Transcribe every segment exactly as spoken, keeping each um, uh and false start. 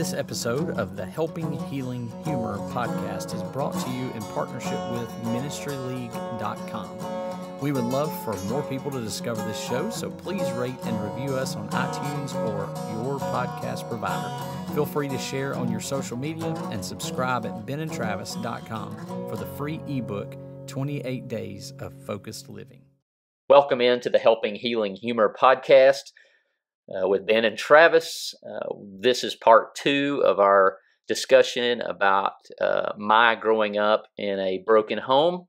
This episode of the Helping Healing Humor podcast is brought to you in partnership with ministry league dot com. We would love for more people to discover this show, so please rate and review us on iTunes or your podcast provider. Feel free to share on your social media and subscribe at ben and travis dot com for the free ebook, twenty-eight days of Focused Living. Welcome into the Helping Healing Humor podcast uh, with Ben and Travis. Uh, this is part two of our discussion about uh, my growing up in a broken home.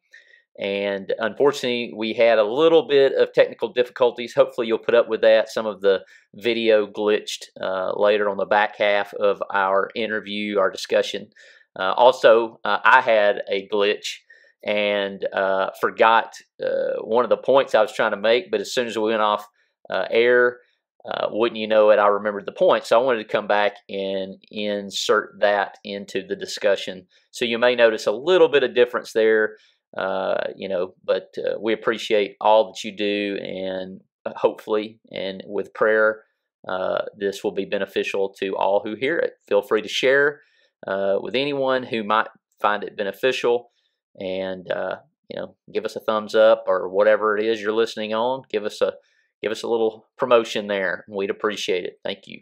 And unfortunately, we had a little bit of technical difficulties. Hopefully, you'll put up with that. Some of the video glitched uh, later on the back half of our interview, our discussion. Uh, also, uh, I had a glitch and uh, forgot uh, one of the points I was trying to make. But as soon as we went off uh, air, uh, wouldn't you know it, I remembered the point. So I wanted to come back and insert that into the discussion. So you may notice a little bit of difference there. Uh, you know, but uh, we appreciate all that you do, and hopefully, and with prayer, uh, this will be beneficial to all who hear it. Feel free to share uh, with anyone who might find it beneficial, and uh, you know, give us a thumbs up or whatever it is you're listening on. Give us a give us a little promotion there. We'd appreciate it. Thank you.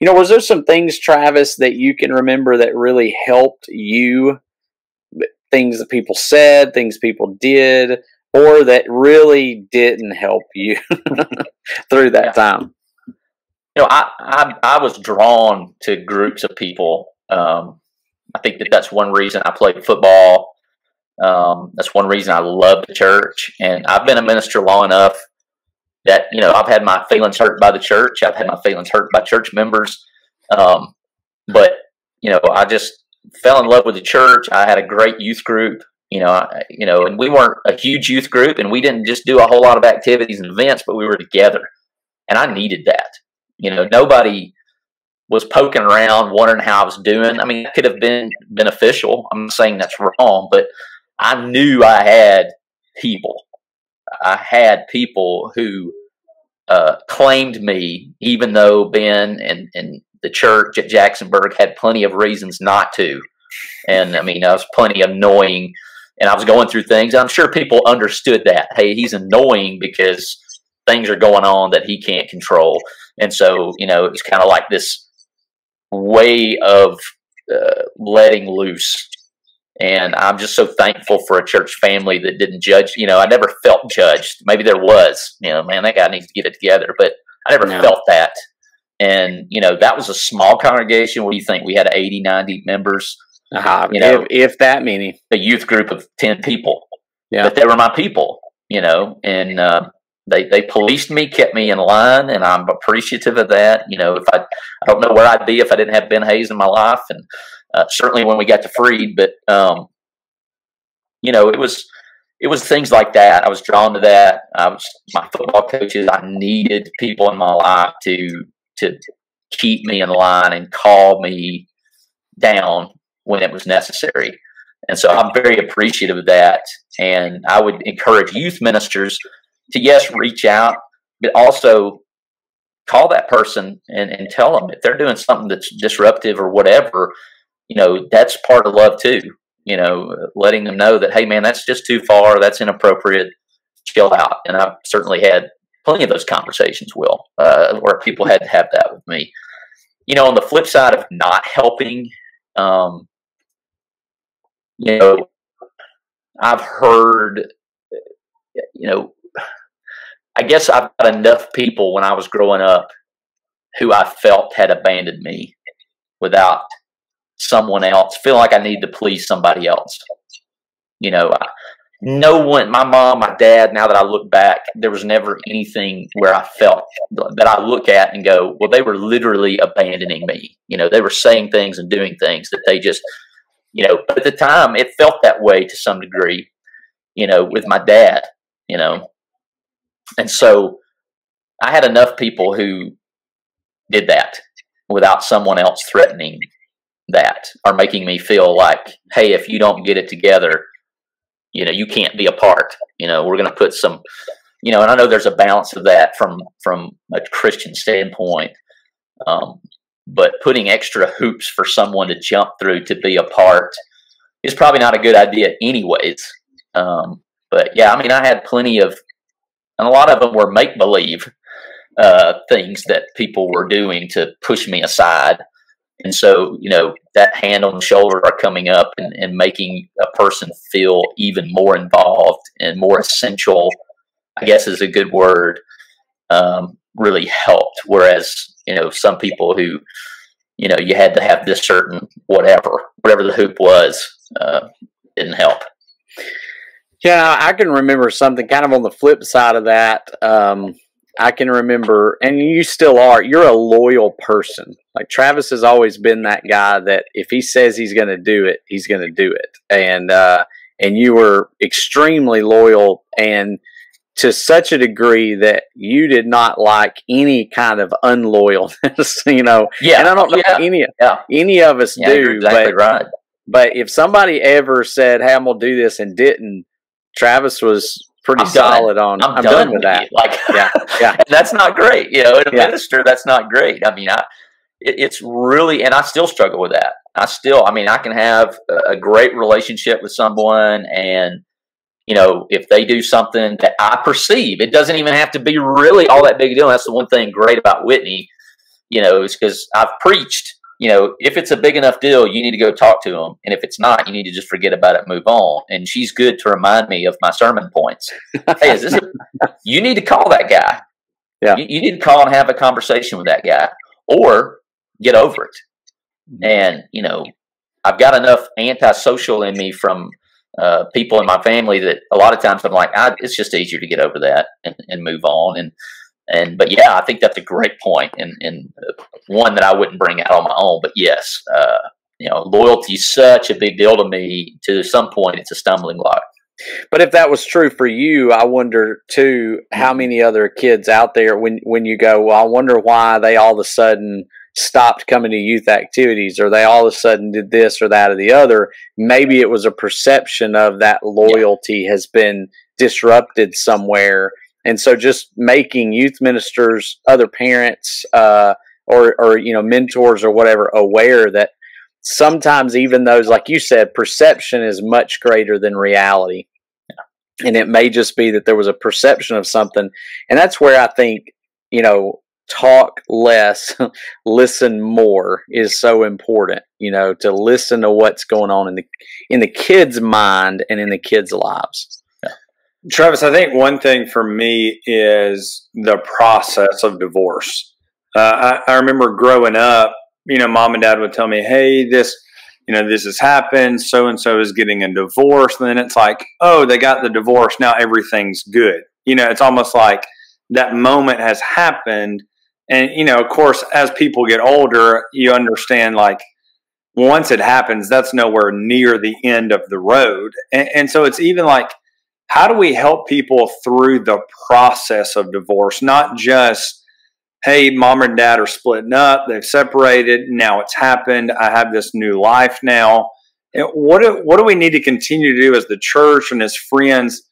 You know, was there some things, Travis, that you can remember that really helped you? Things that people said, things people did, or that really didn't help you through that yeah. time? You know, I, I I was drawn to groups of people. Um, I think that that's one reason I played football. Um, that's one reason I loved the church. And I've been a minister long enough that, you know, I've had my feelings hurt by the church. I've had my feelings hurt by church members. Um, but, you know, I just fell in love with the church. I had a great youth group, you know, I, you know, and we weren't a huge youth group, and we didn't just do a whole lot of activities and events, but we were together, and I needed that. You know, nobody was poking around wondering how I was doing. I mean, it could have been beneficial. I'm not saying that's wrong, but I knew I had people. I had people who uh, claimed me, even though Ben and and the church at Jacksonburg had plenty of reasons not to. And I mean, I was plenty annoying, and I was going through things. I'm sure people understood that. Hey, he's annoying because things are going on that he can't control. And so, you know, it's kind of like this way of uh, letting loose. And I'm just so thankful for a church family that didn't judge. You know, I never felt judged. Maybe there was, you know, man, that guy needs to get it together, but I never no. felt that. And, you know, that was a small congregation. What do you think? We had eighty, ninety members, uh-huh. you know, if, if that many, a youth group of ten people, yeah. but they were my people, you know, and, uh, they, they policed me, kept me in line, and I'm appreciative of that. You know, if I, I don't know where I'd be if I didn't have Ben Hayes in my life. And, uh, certainly when we got to Freed, but, um, you know, it was, it was things like that. I was drawn to that. I was, my football coaches, I needed people in my life to, to keep me in line and call me down when it was necessary. And so I'm very appreciative of that. And I would encourage youth ministers to, yes, reach out, but also call that person and, and tell them if they're doing something that's disruptive or whatever, you know, that's part of love too. You know, letting them know that, hey man, that's just too far. That's inappropriate. Chill out. And I've certainly had plenty of those conversations, Will, uh, where people had to have that with me. You know, on the flip side of not helping, um, you know, I've heard, you know, I guess I've got enough people when I was growing up who I felt had abandoned me without someone else, feel like I need to please somebody else. You know, I, no one, my mom, my dad, now that I look back, there was never anything where I felt that I look at and go, well, they were literally abandoning me. You know, they were saying things and doing things that they just, you know, but at the time it felt that way to some degree, you know, with my dad, you know. And so I had enough people who did that without someone else threatening that or making me feel like, hey, if you don't get it together, you know, you can't be a part, you know, we're going to put some, you know, and I know there's a balance of that from, from a Christian standpoint. Um, but putting extra hoops for someone to jump through to be a part is probably not a good idea anyways. Um, but yeah, I mean, I had plenty of, and a lot of them were make-believe uh, things that people were doing to push me aside. And so, you know, that hand on the shoulder are coming up and, and making a person feel even more involved and more essential, I guess is a good word, um, really helped. Whereas, you know, some people who, you know, you had to have this certain whatever, whatever the hoop was, uh, didn't help. Yeah, I can remember something kind of on the flip side of that. Um I can remember, and you still are, you're a loyal person. Like Travis has always been that guy that if he says he's going to do it, he's going to do it. And, uh, and you were extremely loyal, and to such a degree that you did not like any kind of unloyalness, you know? Yeah. And I don't know yeah. any, yeah. any of us yeah, do, you're exactly but, right. but if somebody ever said, hey, I'm going to do this and didn't, Travis was pretty I'm solid done. on I'm, I'm done, done with that you. like yeah yeah that's not great, you know, in a yeah. minister that's not great. I mean, I it, it's really, and I still struggle with that. I still I mean I can have a great relationship with someone, and you know, if they do something that I perceive, it doesn't even have to be really all that big a deal. That's the one thing great about Whitney, you know, is because I've preached, you know, if it's a big enough deal, you need to go talk to them. And if it's not, you need to just forget about it and move on. And she's good to remind me of my sermon points. Hey, is this a, you need to call that guy. Yeah. You, you need to call and have a conversation with that guy, or get over it. And, you know, I've got enough antisocial in me from uh, people in my family that a lot of times I'm like, I, it's just easier to get over that and, and move on. And, And, but yeah, I think that's a great point, and, and one that I wouldn't bring out on my own. But yes, uh, you know, loyalty is such a big deal to me. To some point, it's a stumbling block. But if that was true for you, I wonder too, how many other kids out there, when, when you go, well, I wonder why they all of a sudden stopped coming to youth activities, or they all of a sudden did this or that or the other. Maybe it was a perception of that loyalty yeah. has been disrupted somewhere. And so just making youth ministers, other parents, uh, or, or, you know, mentors or whatever, aware that sometimes even those, like you said, perception is much greater than reality. Yeah. And it may just be that there was a perception of something. And that's where I think, you know, talk less, listen more is so important, you know, to listen to what's going on in the, in the kids' mind and in the kids' lives. Travis, I think one thing for me is the process of divorce. Uh, I, I remember growing up, you know, mom and dad would tell me, hey, this, you know, this has happened. So-and-so is getting a divorce. And then it's like, oh, they got the divorce. Now everything's good. You know, it's almost like that moment has happened. And, you know, of course, as people get older, you understand, like, once it happens, that's nowhere near the end of the road. And, and so it's even like, how do we help people through the process of divorce? Not just, hey, mom and dad are splitting up, they've separated, now it's happened, I have this new life now. And what do, what do we need to continue to do as the church and as friends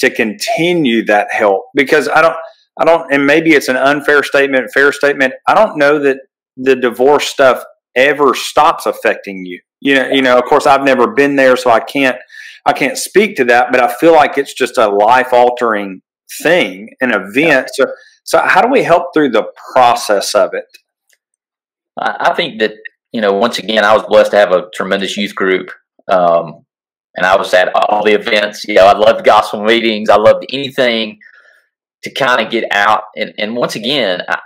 to continue that help? Because I don't, I don't, and maybe it's an unfair statement, fair statement, I don't know that the divorce stuff ever stops affecting you. You know, you know, of course, I've never been there, so I can't, I can't speak to that, but I feel like it's just a life-altering thing, an event. So, so how do we help through the process of it? I think that, you know, once again, I was blessed to have a tremendous youth group, um, and I was at all the events. You know, I loved gospel meetings. I loved anything to kind of get out. And, and once again, I,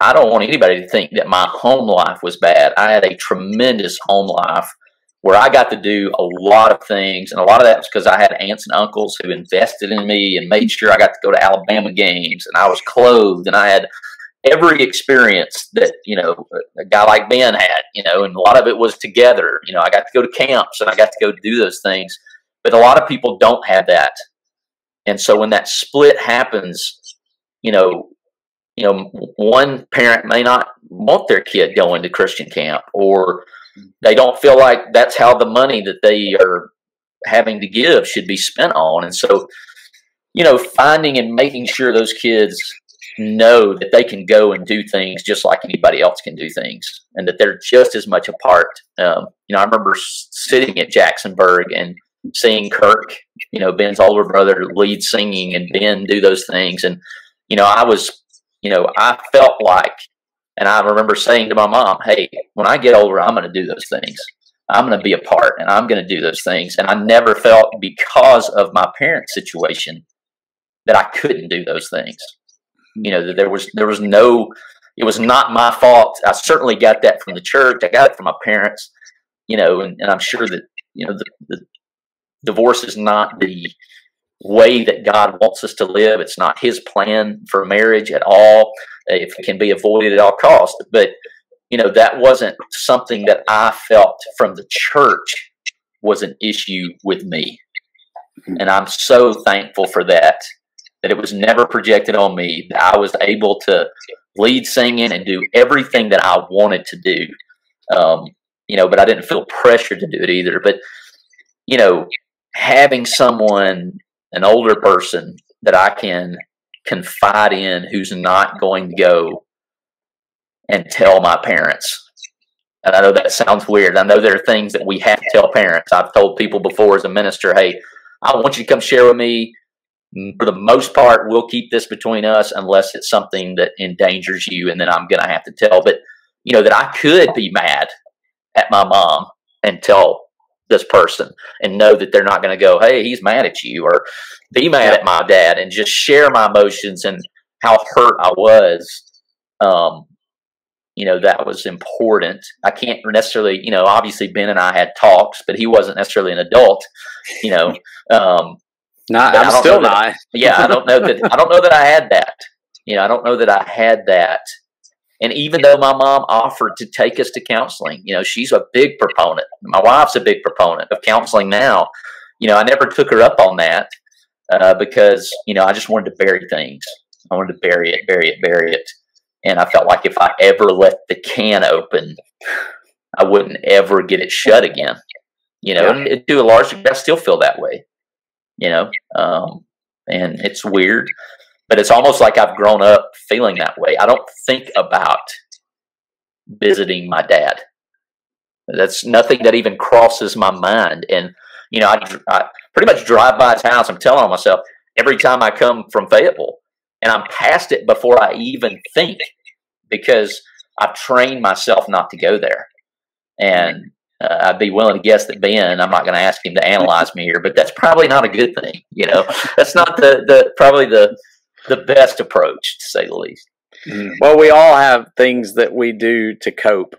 I don't want anybody to think that my home life was bad. I had a tremendous home life, where I got to do a lot of things, and a lot of that was because I had aunts and uncles who invested in me and made sure I got to go to Alabama games, and I was clothed, and I had every experience that, you know, a guy like Ben had, you know, and a lot of it was together. You know, I got to go to camps, and I got to go do those things, but a lot of people don't have that. And so when that split happens, you know, you know, one parent may not want their kid going to Christian camp, or they don't feel like that's how the money that they are having to give should be spent on. And so, you know, finding and making sure those kids know that they can go and do things just like anybody else can do things, and that they're just as much a part. Um, you know, I remember sitting at Jacksonburg and seeing Kirk, you know, Ben's older brother, lead singing, and Ben do those things. And, you know, I was, you know, I felt like, and I remember saying to my mom, hey, when I get older, I'm going to do those things. I'm going to be a part, and I'm going to do those things. And I never felt, because of my parents' situation, that I couldn't do those things. You know, that there was, there was no, it was not my fault. I certainly got that from the church. I got it from my parents, you know, and, and I'm sure that, you know, the, the divorce is not the way that God wants us to live. It's not his plan for marriage at all, if it can be avoided at all costs. But, you know, that wasn't something that I felt from the church was an issue with me. And I'm so thankful for that, that it was never projected on me, that I was able to lead singing and do everything that I wanted to do. Um, you know, but I didn't feel pressured to do it either. But, you know, having someone, an older person that I can confide in, who's not going to go and tell my parents. And I know that sounds weird. I know there are things that we have to tell parents. I've told people before as a minister, hey, I want you to come share with me. For the most part, we'll keep this between us unless it's something that endangers you, and then I'm going to have to tell. But, you know, that I could be mad at my mom and tell this person and know that they're not going to go, hey, he's mad at you, or be mad at my dad, and just share my emotions and how hurt I was. Um, you know, that was important. I can't necessarily, you know, obviously Ben and I had talks, but he wasn't necessarily an adult, you know. Um, not, I'm still not. I, yeah. I don't know that, I don't know that I had that, you know, I don't know that I had that. And even though my mom offered to take us to counseling, you know, she's a big proponent. My wife's a big proponent of counseling now. You know, I never took her up on that uh, because, you know, I just wanted to bury things. I wanted to bury it, bury it, bury it. And I felt like if I ever let the can open, I wouldn't ever get it shut again. You know, yeah. it, to a large degree, I still feel that way, you know, um, and it's weird. But it's almost like I've grown up feeling that way. I don't think about visiting my dad. That's nothing that even crosses my mind. And, you know, I, I pretty much drive by his house. I'm telling myself every time I come from Fayetteville, and I'm past it before I even think, because I've trained myself not to go there. And uh, I'd be willing to guess that Ben, I'm not going to ask him to analyze me here, but that's probably not a good thing. You know, that's not the, the probably the, the best approach, to say the least. Well, we all have things that we do to cope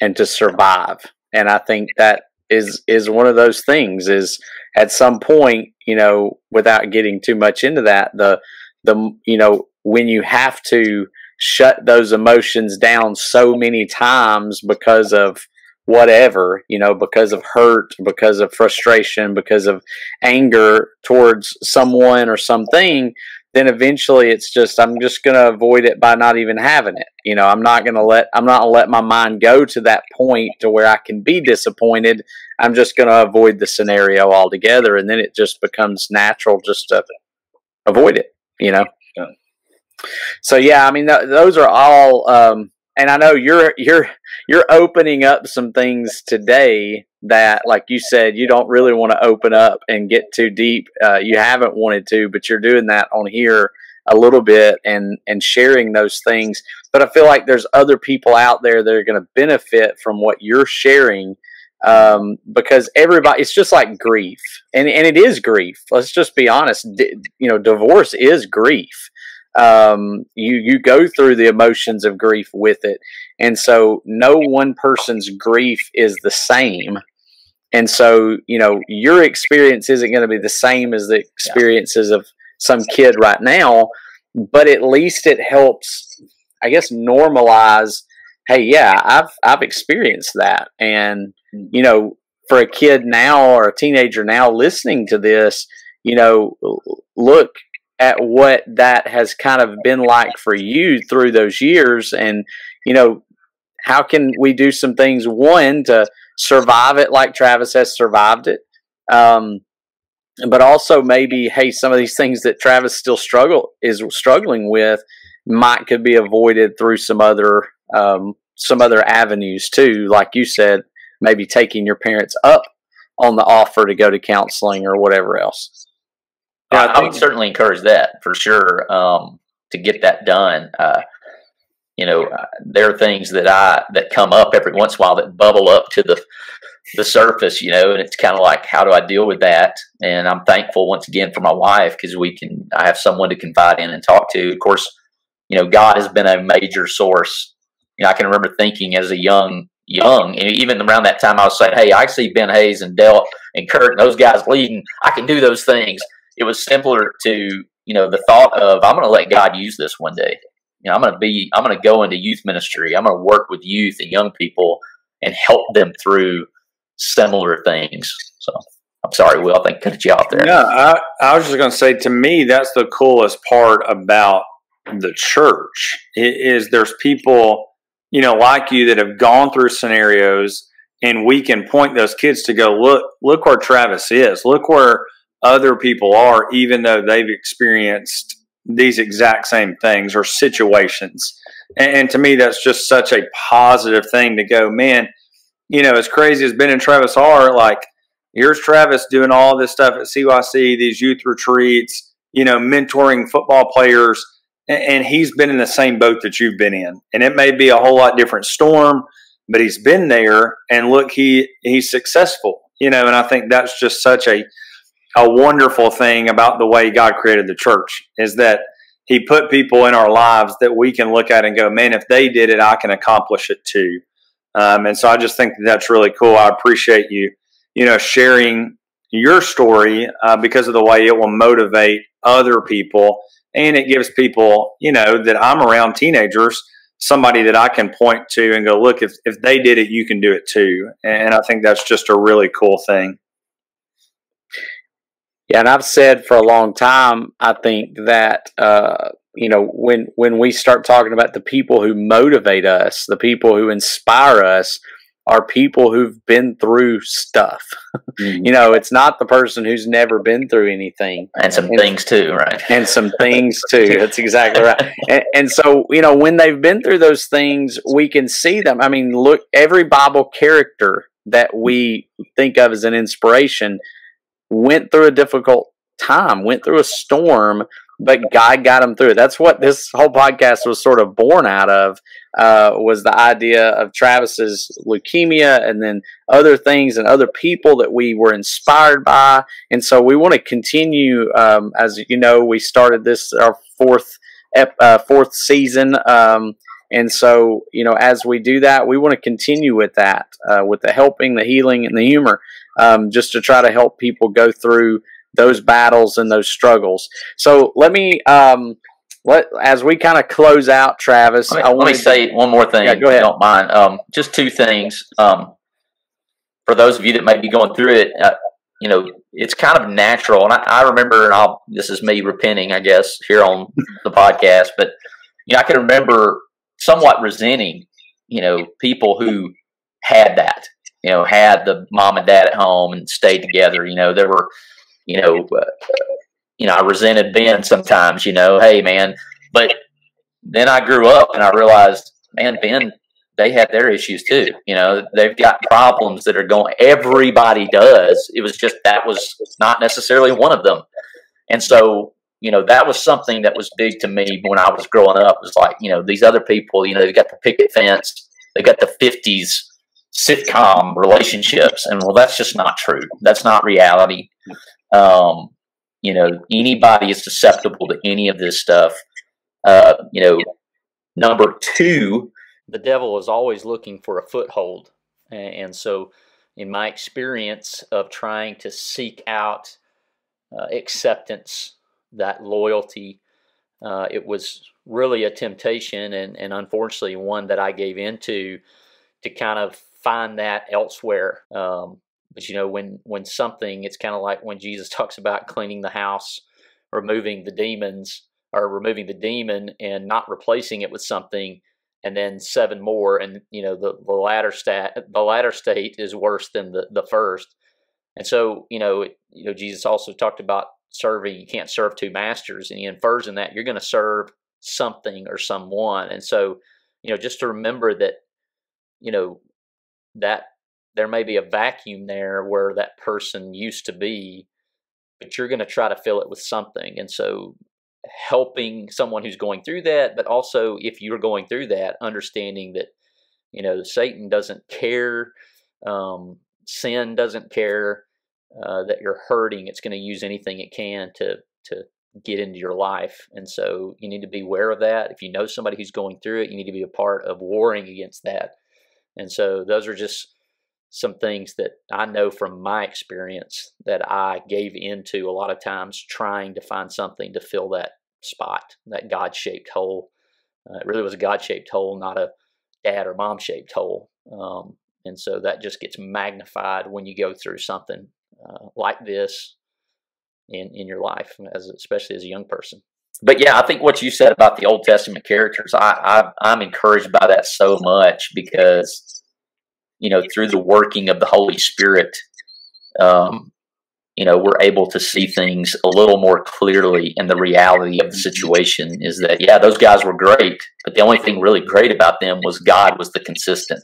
and to survive. And I think that is, is one of those things is at some point, you know, without getting too much into that, the, the, you know, when you have to shut those emotions down so many times because of whatever, you know, because of hurt, because of frustration, because of anger towards someone or something, then eventually it's just, I'm just going to avoid it by not even having it. You know, I'm not going to let, I'm not going to let my mind go to that point to where I can be disappointed. I'm just going to avoid the scenario altogether. And then it just becomes natural just to avoid it, you know? Yeah. So, yeah, I mean, th those are all, um, and I know you're, you're, you're opening up some things today that, like you said, you don't really want to open up and get too deep. Uh, you haven't wanted to, but you're doing that on here a little bit and, and sharing those things. But I feel like there's other people out there that are going to benefit from what you're sharing, um, because everybody, it's just like grief, and, and it is grief. Let's just be honest. D- you know, divorce is grief. Um, you, you go through the emotions of grief with it. And so no one person's grief is the same. And so, you know, your experience isn't going to be the same as the experiences of some kid right now, but at least it helps, I guess, normalize, hey, yeah, I've, I've experienced that. And, you know, for a kid now or a teenager now listening to this, you know, look at what that has kind of been like for you through those years. And, you know, how can we do some things, one, to survive it like Travis has survived it, um, but also maybe, hey, some of these things that Travis still struggle is struggling with, might could be avoided through some other um, some other avenues too, like you said, maybe taking your parents up on the offer to go to counseling or whatever else. Yeah, I would certainly encourage that for sure, um, to get that done. Uh, you know, there are things that I that come up every once in a while that bubble up to the the surface, you know, and it's kind of like, how do I deal with that? And I'm thankful once again for my wife, because we can, I have someone to confide in and talk to. Of course, you know, God has been a major source. You know, I can remember thinking as a young, young, and even around that time I was saying, hey, I see Ben Hayes and Del and Kurt and those guys leading. I can do those things. It was simpler to, you know, the thought of, I'm going to let God use this one day. You know, I'm going to be, I'm going to go into youth ministry. I'm going to work with youth and young people and help them through similar things. So I'm sorry, Will, I think I cut you off there. No, I, I was just going to say, to me, that's the coolest part about the church, is there's people, you know, like you that have gone through scenarios, and we can point those kids to go, look, look where Travis is, look where other people are, even though they've experienced these exact same things or situations. And, and to me, that's just such a positive thing to go, man. You know, as crazy as Ben and Travis are, like, here's Travis doing all this stuff at C Y C, these youth retreats, you know, mentoring football players, and, and he's been in the same boat that you've been in. And it may be a whole lot different storm, but he's been there, and look, he he's successful, you know. And I think that's just such a a wonderful thing about the way God created the church, is that he put people in our lives that we can look at and go, man, if they did it, I can accomplish it too. Um, and so I just think that that's really cool. I appreciate you, you know, sharing your story uh, because of the way it will motivate other people. And it gives people, you know, that I'm around, teenagers, somebody that I can point to and go, look, if, if they did it, you can do it too. And I think that's just a really cool thing. Yeah. And I've said for a long time, I think that, uh, you know, when, when we start talking about the people who motivate us, the people who inspire us, are people who've been through stuff. Mm-hmm. You know, it's not the person who's never been through anything. And some and, things too, right? And some things too. That's exactly right. And, and so, you know, when they've been through those things, we can see them. I mean, look, every Bible character that we think of as an inspiration went through a difficult time, went through a storm, but God got him through it. That's what this whole podcast was sort of born out of, uh, was the idea of Travis's leukemia and then other things and other people that we were inspired by. And so we want to continue, um, as you know, we started this, our fourth, ep- uh, fourth season. Um, and so, you know, as we do that, we want to continue with that, uh, with the helping, the healing, and the humor, um, just to try to help people go through those battles and those struggles. So let me, um, let as we kind of close out, Travis. Let me, I let me say to, one more thing, yeah, go ahead. If you don't mind. Um, just two things. Um, for those of you that may be going through it, uh, you know, it's kind of natural. And I, I remember, and I'll, this is me repenting, I guess, here on the podcast. But, you know, I can remember somewhat resenting, you know, people who had that, you know, had the mom and dad at home and stayed together. You know, there were, you know, uh, you know, I resented Ben sometimes, you know, hey, man. But then I grew up and I realized, man, Ben, they had their issues too. You know, they've got problems that are going, everybody does. It was just, that was not necessarily one of them. And so, you know, that was something that was big to me when I was growing up. It was like, you know, these other people, you know, they've got the picket fence, they've got the fifties sitcom relationships. And well, that's just not true. That's not reality. Um, you know, anybody is susceptible to any of this stuff. Uh, you know, number two, the devil is always looking for a foothold. And so in my experience of trying to seek out uh, acceptance, that loyalty, uh, it was really a temptation, and, and unfortunately one that I gave into, to kind of find that elsewhere. Um, But, you know, when, when something, it's kind of like when Jesus talks about cleaning the house, removing the demons, or removing the demon and not replacing it with something, and then seven more. And, you know, the, the latter stat, the latter state is worse than the, the first. And so, you know, it, you know, Jesus also talked about serving. You can't serve two masters. And he infers in that you're going to serve something or someone. And so, you know, just to remember that, you know, that there may be a vacuum there where that person used to be, but you're going to try to fill it with something. And so helping someone who's going through that, but also if you're going through that, understanding that, you know, Satan doesn't care, um, sin doesn't care uh, that you're hurting. It's going to use anything it can to to get into your life. And so you need to be aware of that. If you know somebody who's going through it, you need to be a part of warring against that. And so those are just some things that I know from my experience that I gave into a lot of times, trying to find something to fill that spot, that God-shaped hole. Uh, it really was a God-shaped hole, not a dad or mom-shaped hole. Um, and so that just gets magnified when you go through something uh, like this in, in your life, as, especially as a young person. But yeah, I think what you said about the Old Testament characters, I, I, I'm encouraged by that so much because, you know, through the working of the Holy Spirit, um, you know, we're able to see things a little more clearly. And the reality of the situation is that, yeah, those guys were great, but the only thing really great about them was God was the consistent,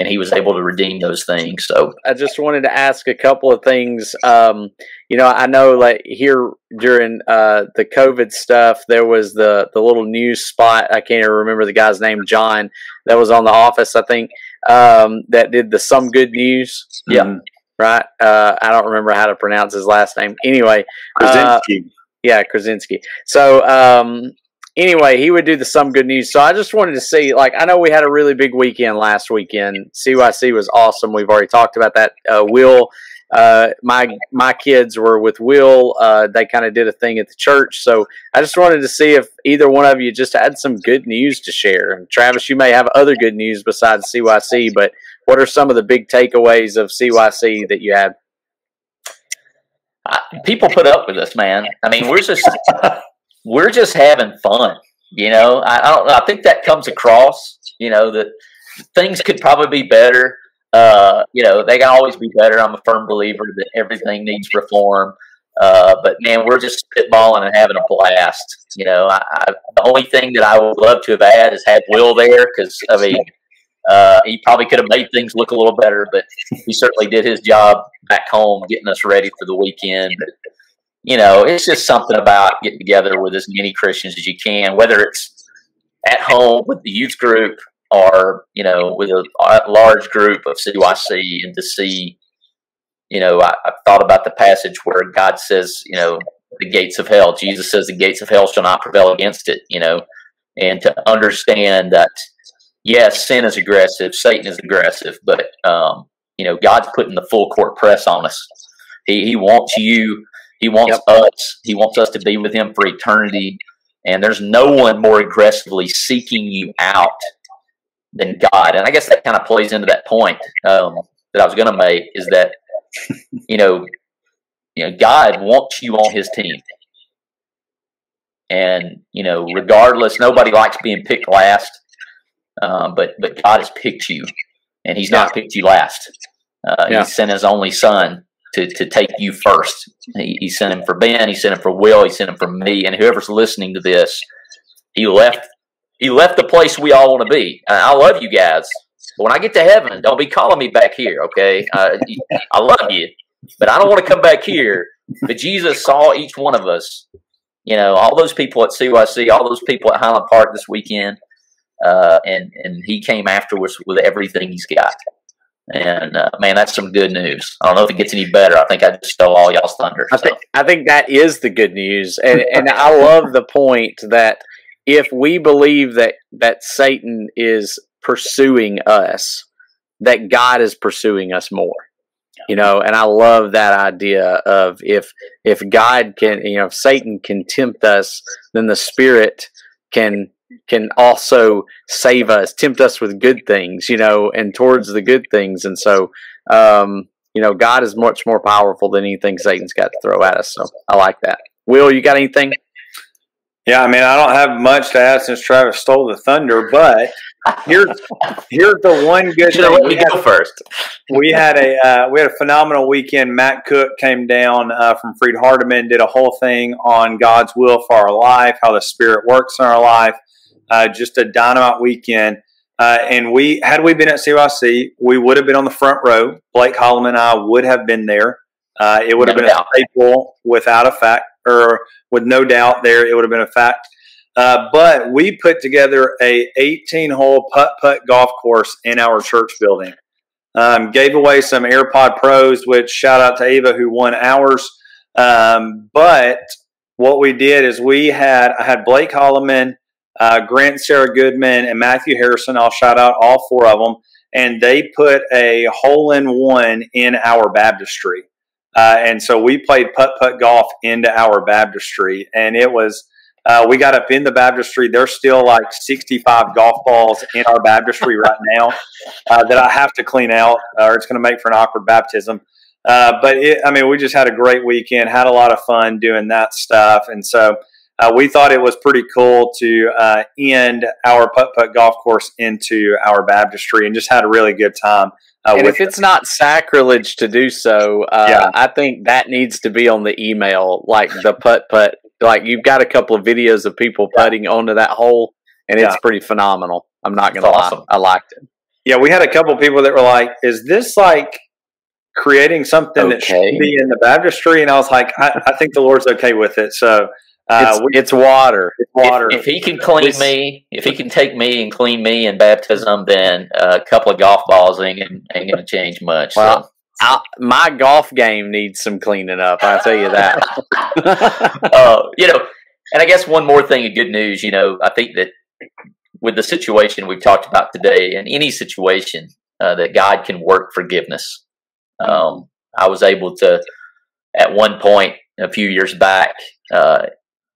and he was able to redeem those things. So I just wanted to ask a couple of things. Um, you know, I know like here during uh, the COVID stuff, there was the, the little news spot. I can't even remember the guy's name, John, that was on The Office, I think, um, that did the Some Good News. Yeah. Mm-hmm. Right. Uh, I don't remember how to pronounce his last name. Anyway. Krasinski. Uh, yeah, Krasinski. So, um, anyway, he would do the Some Good News. So I just wanted to see, like, I know we had a really big weekend last weekend. C Y C was awesome. We've already talked about that. Uh, Will, uh, my my kids were with Will. Uh, they kind of did a thing at the church. So I just wanted to see if either one of you just had some good news to share. And Travis, you may have other good news besides C Y C, but what are some of the big takeaways of C Y C that you had? Uh, people put up with us, man. I mean, we're just... we're just having fun, you know. I, I don't. I think that comes across, you know, that things could probably be better. Uh, you know, they can always be better. I'm a firm believer that everything needs reform. Uh, but man, we're just spitballing and having a blast. You know, I, I, the only thing that I would love to have had is had Will there, because I mean, uh, he probably could have made things look a little better, but he certainly did his job back home getting us ready for the weekend. But, you know, it's just something about getting together with as many Christians as you can, whether it's at home with the youth group or, you know, with a large group of C Y C, and to see, you know, I, I thought about the passage where God says, you know, the gates of hell, Jesus says the gates of hell shall not prevail against it, you know, and to understand that, yes, sin is aggressive, Satan is aggressive, but, um, you know, God's putting the full court press on us. He, he wants you. He wants yep. us. He wants us to be with him for eternity. And there's no one more aggressively seeking you out than God. And I guess that kind of plays into that point um, that I was going to make, is that, you know, you know, God wants you on his team. And, you know, regardless, nobody likes being picked last, um, but, but God has picked you, and he's yeah. not picked you last. Uh, yeah. He sent his only son To, to take you first. He, he sent him for Ben, he sent him for Will, he sent him for me, and whoever's listening to this, he left he left the place we all want to be. And I love you guys, but when I get to heaven, don't be calling me back here, okay? Uh, I love you, but I don't want to come back here. But Jesus saw each one of us, you know, all those people at C Y C, all those people at Highland Park this weekend, uh, and, and he came after us with everything he's got. And, uh, man, that's some good news. I don't know if it gets any better. I think I just stole all y'all's thunder. So. I, think, I think that is the good news. And, and I love the point that if we believe that, that Satan is pursuing us, that God is pursuing us more. You know, and I love that idea of if if God can, you know, if Satan can tempt us, then the Spirit can can also save us, tempt us with good things, you know, and towards the good things. And so, um, you know, God is much more powerful than anything Satan's got to throw at us. So I like that. Will, you got anything? Yeah, I mean, I don't have much to add since Travis stole the thunder, but here's here's the one good thing. Let me go first. We had a uh, we had a phenomenal weekend. Matt Cook came down uh, from Freed Hardeman, did a whole thing on God's will for our life, how the Spirit works in our life. Uh, just a dynamite weekend. Uh, and we had we been at C Y C, we would have been on the front row. Blake Holliman and I would have been there. Uh, it would no have been doubt. a staple without a fact, or with no doubt there, it would have been a fact. Uh, but we put together a eighteen hole putt-putt golf course in our church building. Um, gave away some AirPod Pros, which shout out to Eva who won ours. Um, but what we did is we had, I had Blake Holliman, uh, Grant, Sarah Goodman, and Matthew Harrison. I'll shout out all four of them. And they put a hole-in-one in our baptistry. Uh, and so we played putt-putt golf into our baptistry. And it was, uh, we got up in the baptistry. There's still like sixty-five golf balls in our baptistry right now uh, that I have to clean out, or it's going to make for an awkward baptism. Uh, but, it, I mean, we just had a great weekend, had a lot of fun doing that stuff. And so uh, we thought it was pretty cool to uh, end our putt-putt golf course into our baptistry, and just had a really good time. Uh, and if it's it. not sacrilege to do so, uh, yeah. I think that needs to be on the email, like the putt-putt. Like, you've got a couple of videos of people putting yeah. onto that hole, and yeah. it's pretty phenomenal. I'm not going to lie. Awesome. I liked it. Yeah, we had a couple of people that were like, is this like creating something okay. that should be in the baptistry? And I was like, I, I think the Lord's okay with it. So uh, it's, we, it's water. It's water. If, if he can clean it's, me, if he can take me and clean me in baptism, then a couple of golf balls ain't, ain't going to change much. Wow. So. I, my golf game needs some cleaning up, I'll tell you that. uh, you know, and I guess one more thing of good news, you know, I think that with the situation we've talked about today, in any situation, uh, that God can work forgiveness. Um, I was able to, at one point a few years back, uh,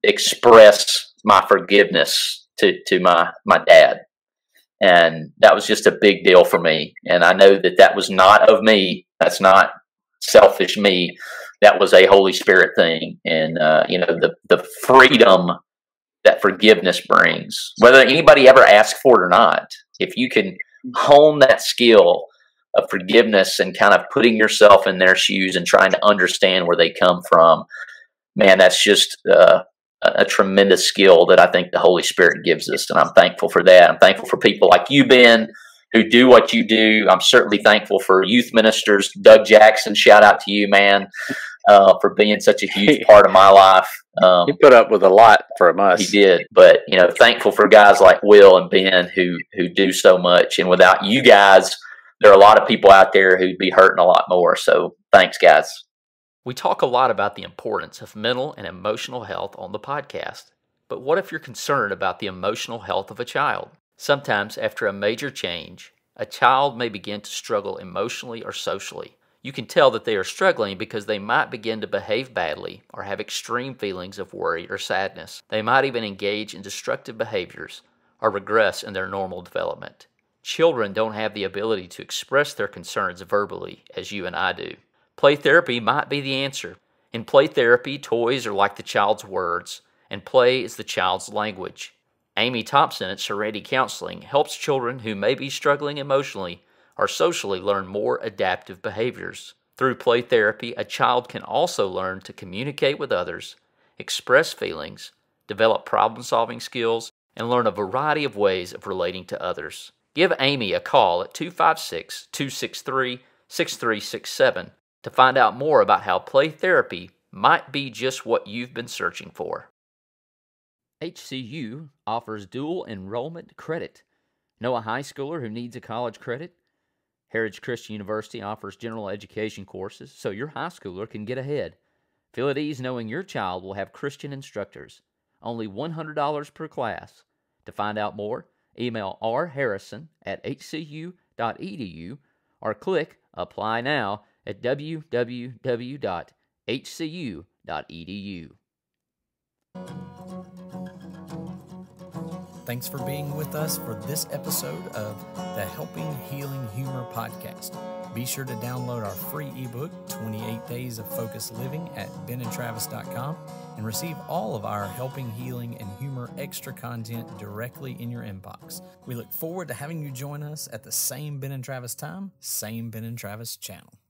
express my forgiveness to, to my, my dad. And that was just a big deal for me. And I know that that was not of me. That's not selfish me. That was a Holy Spirit thing. And, uh, you know, the, the freedom that forgiveness brings, whether anybody ever asks for it or not, if you can hone that skill of forgiveness and kind of putting yourself in their shoes and trying to understand where they come from, man, that's just uh, a tremendous skill that I think the Holy Spirit gives us. And I'm thankful for that. I'm thankful for people like you, Ben, who do what you do. I'm certainly thankful for youth ministers. Doug Jackson, shout out to you, man, uh, for being such a huge part of my life. Um, he put up with a lot from us. He did. But, you know, thankful for guys like Will and Ben who, who do so much. And without you guys, there are a lot of people out there who'd be hurting a lot more. So thanks, guys. We talk a lot about the importance of mental and emotional health on the podcast, but what if you're concerned about the emotional health of a child? Sometimes after a major change, a child may begin to struggle emotionally or socially. You can tell that they are struggling because they might begin to behave badly or have extreme feelings of worry or sadness. They might even engage in destructive behaviors or regress in their normal development. Children don't have the ability to express their concerns verbally as you and I do. Play therapy might be the answer. In play therapy, toys are like the child's words, and play is the child's language. Amy Thompson at Serenity Counseling helps children who may be struggling emotionally or socially learn more adaptive behaviors. Through play therapy, a child can also learn to communicate with others, express feelings, develop problem-solving skills, and learn a variety of ways of relating to others. Give Amy a call at two five six, two six three, six three six seven. to find out more about how play therapy might be just what you've been searching for. H C U offers dual enrollment credit. Know a high schooler who needs a college credit? Heritage Christian University offers general education courses so your high schooler can get ahead. Feel at ease knowing your child will have Christian instructors. Only one hundred dollars per class. To find out more, email rharrison at h c u dot e d u or click Apply Now at w w w dot h c u dot e d u. Thanks for being with us for this episode of the Helping Healing Humor podcast. Be sure to download our free ebook, twenty-eight days of Focused Living, at ben and travis dot com and receive all of our Helping, Healing, and Humor extra content directly in your inbox. We look forward to having you join us at the same Ben and Travis time, same Ben and Travis channel.